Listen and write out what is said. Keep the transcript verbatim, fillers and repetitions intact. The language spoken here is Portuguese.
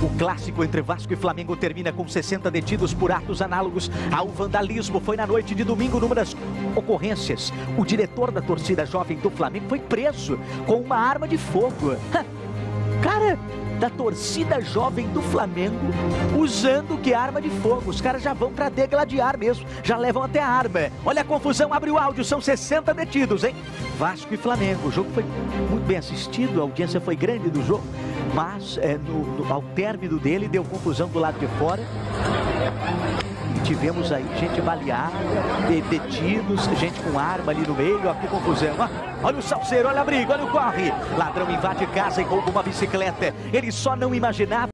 O clássico entre Vasco e Flamengo termina com sessenta detidos por atos análogos ao vandalismo. Foi na noite de domingo, numa das ocorrências, o diretor da Torcida Jovem do Flamengo foi preso com uma arma de fogo. Cara da Torcida Jovem do Flamengo usando que arma de fogo. Os caras já vão pra degladiar mesmo, já levam até a arma. Olha a confusão, abre o áudio, são sessenta detidos, hein? Vasco e Flamengo, o jogo foi muito bem assistido, a audiência foi grande do jogo, mas é, no, no, ao término dele deu confusão do lado de fora. E tivemos aí gente baleada, detidos, gente com arma ali no meio, ó, que confusão, ó. Olha o salseiro, olha a briga, olha o corre. Ladrão invade casa e rouba uma bicicleta. Ele só não imaginava.